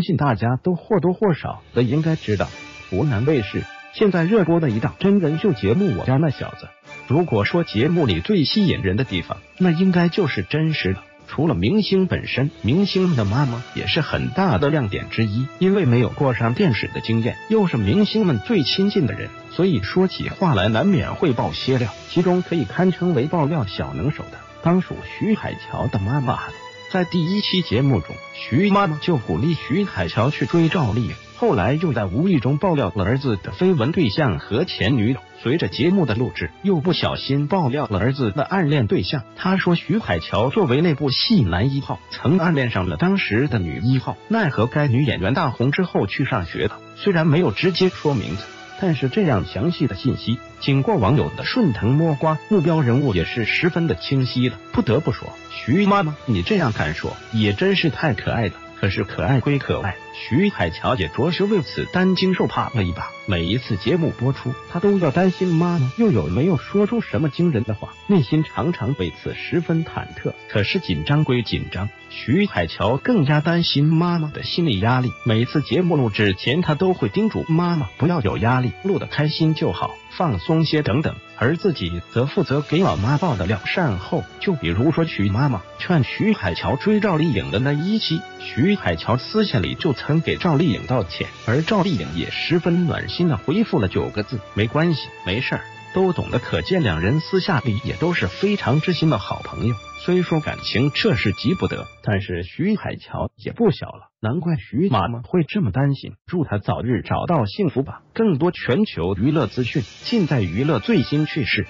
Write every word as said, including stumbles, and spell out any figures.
相信大家都或多或少的应该知道，湖南卫视现在热播的一档真人秀节目《我家那小子》。如果说节目里最吸引人的地方，那应该就是真实的。除了明星本身，明星的妈妈也是很大的亮点之一。因为没有过上电视的经验，又是明星们最亲近的人，所以说起话来难免会爆些料。其中可以堪称为爆料小能手的，当属徐海乔的妈妈。在第一期节目中，徐妈妈就鼓励徐海乔去追赵丽颖，后来又在无意中爆料了儿子的绯闻对象和前女友。随着节目的录制，又不小心爆料了儿子的暗恋对象。他说徐海乔作为那部戏男一号，曾暗恋上了当时的女一号，奈何该女演员大红之后去上学了。虽然没有直接说名字，但是这样详细的信息经过网友的顺藤摸瓜，目标人物也是十分的清晰的。不得不说，徐妈妈你这样敢说，也真是太可爱了。可是可爱归可爱，徐海乔也着实为此担惊受怕了一把。每一次节目播出，她都要担心妈妈又有没有说出什么惊人的话，内心常常为此十分忐忑。可是紧张归紧张，徐海乔更加担心妈妈的心理压力。每次节目录制前，她都会叮嘱妈妈不要有压力，录得开心就好，放松些等等。而自己则负责给老妈爆的料。善后就比如说徐妈妈劝徐海乔追赵丽颖的那一期，徐海乔私下里就曾给赵丽颖道歉，而赵丽颖也十分暖心的回复了九个字：没关系，没事儿，都懂得。可见两人私下里也都是非常知心的好朋友。虽说感情这是急不得，但是徐海乔也不小了，难怪徐妈妈会这么担心。祝她早日找到幸福吧！更多全球娱乐资讯尽在娱乐最新趣事。